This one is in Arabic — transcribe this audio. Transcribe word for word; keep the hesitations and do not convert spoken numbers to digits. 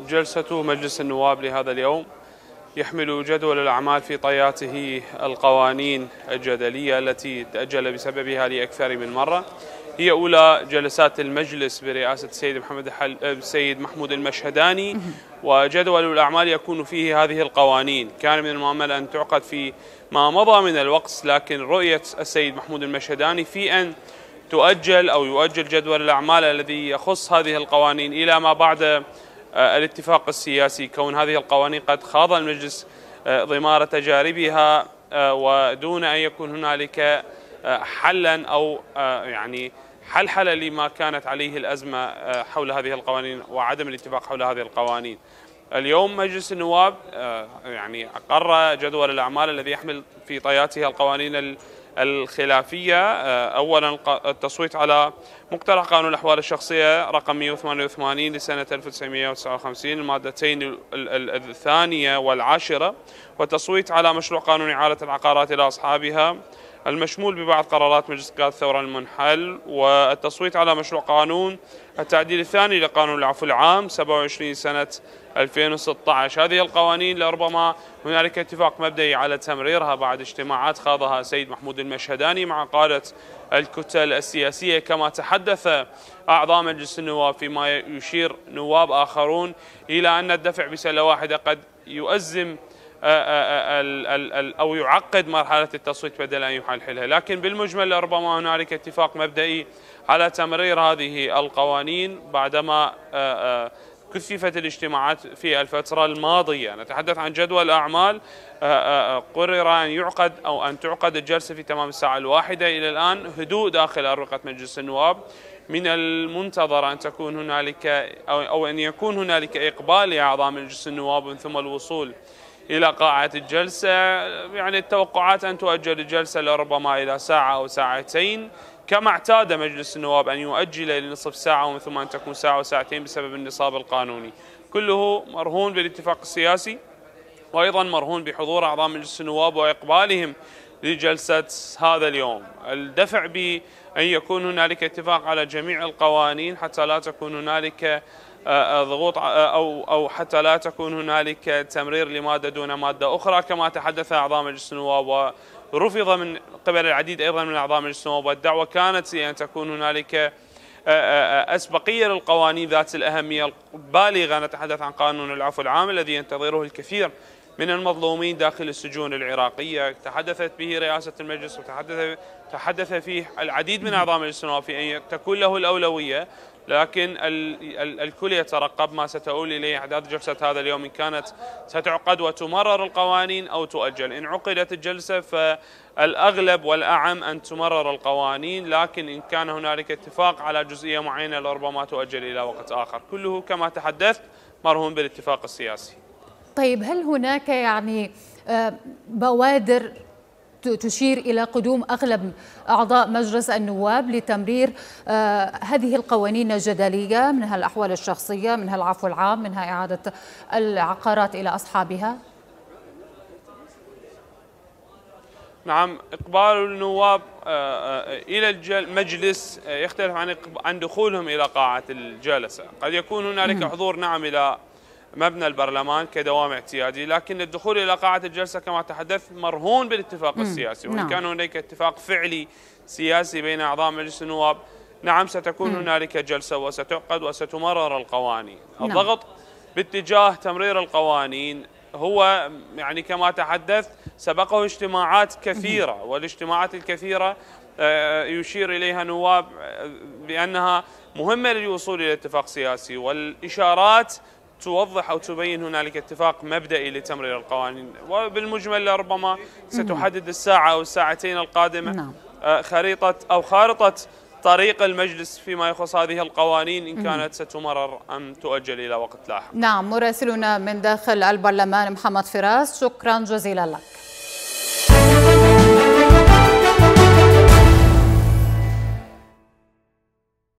جلسة مجلس النواب لهذا اليوم يحمل جدول الأعمال في طياته القوانين الجدلية التي تأجل بسببها لأكثر من مرة. هي أولى جلسات المجلس برئاسة السيد محمد السيد محمود المشهداني، وجدول الأعمال يكون فيه هذه القوانين. كان من المؤمل أن تعقد في ما مضى من الوقت، لكن رؤية السيد محمود المشهداني في أن تؤجل أو يؤجل جدول الأعمال الذي يخص هذه القوانين إلى ما بعد الاتفاق السياسي، كون هذه القوانين قد خاض المجلس ضمار تجاربها ودون أن يكون هنالك حلا أو يعني حلحلة لما كانت عليه الأزمة حول هذه القوانين وعدم الاتفاق حول هذه القوانين. اليوم مجلس النواب يعني أقر جدول الأعمال الذي يحمل في طياته القوانين الخلافية. أولا التصويت على مقترح قانون الأحوال الشخصية رقم مئة وثمانية وثمانين لسنة ألف وتسعمئة وتسعة وخمسين المادتين الثانية والعاشرة، والتصويت على مشروع قانون إعادة العقارات إلى أصحابها المشمول ببعض قرارات مجلس قيادة الثورة المنحل، والتصويت على مشروع قانون التعديل الثاني لقانون العفو العام سبعة وعشرين سنة ألفين وستة عشر. هذه القوانين لربما هنالك اتفاق مبدئي على تمريرها بعد اجتماعات خاضها السيد محمود المشهداني مع قادة الكتل السياسية، كما تحدث أعضاء مجلس النواب، فيما يشير نواب آخرون إلى أن الدفع بسلة واحدة قد يؤزم أو يعقد مرحلة التصويت بدل أن يحلحلها. لكن بالمجمل ربما هنالك اتفاق مبدئي على تمرير هذه القوانين بعدما كثفت الاجتماعات في الفترة الماضية. نتحدث عن جدول أعمال قرر أن يعقد أو أن تعقد الجلسة في تمام الساعة الواحدة. إلى الآن هدوء داخل أروقة مجلس النواب، من المنتظر أن تكون هنالك أو أن يكون هنالك إقبال لأعضاء مجلس النواب من ثم الوصول إلى قاعة الجلسة. يعني التوقعات أن تؤجل الجلسة لربما إلى ساعة أو ساعتين، كما اعتاد مجلس النواب أن يؤجل لنصف ساعة ومن ثم أن تكون ساعة وساعتين بسبب النصاب القانوني. كله مرهون بالاتفاق السياسي، وأيضا مرهون بحضور أعضاء مجلس النواب وإقبالهم لجلسة هذا اليوم. الدفع بأن يكون هنالك اتفاق على جميع القوانين حتى لا تكون هنالك ضغوط أو أو حتى لا تكون هنالك تمرير لمادة دون مادة أخرى، كما تحدث أعضاء مجلس النواب، ورفض من قبل العديد أيضا من أعضاء مجلس النواب. والدعوة كانت لأن تكون هنالك أسبقية للقوانين ذات الأهمية البالغة. نتحدث عن قانون العفو العام الذي ينتظره الكثير من المظلومين داخل السجون العراقية، تحدثت به رئاسة المجلس وتحدث تحدث فيه العديد من أعضاء مجلس النواب في أن تكون له الأولوية. لكن الكل يترقب ما ستؤول إليه أحداث جلسة هذا اليوم، إن كانت ستعقد وتمرر القوانين أو تؤجل. إن عقدت الجلسة فالأغلب والأعم أن تمرر القوانين، لكن إن كان هنالك اتفاق على جزئية معينة لربما تؤجل إلى وقت آخر. كله كما تحدثت مرهون بالاتفاق السياسي. طيب، هل هناك يعني بوادر تشير إلى قدوم أغلب أعضاء مجلس النواب لتمرير هذه القوانين الجدلية، منها الأحوال الشخصية، منها العفو العام، منها إعادة العقارات إلى أصحابها؟ نعم، إقبال النواب إلى المجلس يختلف عن عن دخولهم إلى قاعة الجلسة. قد يكون هنالك حضور نعم إلى مبنى البرلمان كدوام اعتيادي، لكن الدخول إلى قاعة الجلسة كما تحدث مرهون بالاتفاق السياسي. وإن كان هناك اتفاق فعلي سياسي بين أعضاء مجلس النواب، نعم ستكون هنالك جلسة وستعقد وستمرر القوانين. الضغط باتجاه تمرير القوانين هو يعني كما تحدث سبقه اجتماعات كثيرة، والاجتماعات الكثيرة يشير إليها نواب بأنها مهمة للوصول إلى اتفاق سياسي، والإشارات توضح أو تبين هنالك اتفاق مبدئي لتمرير القوانين. وبالمجمل ربما ستحدد الساعة أو الساعتين القادمة خريطة أو خارطة طريق المجلس فيما يخص هذه القوانين، إن كانت ستمرر أم تؤجل إلى وقت لاحق. نعم، مراسلنا من داخل البرلمان محمد فراس، شكرا جزيلا لك.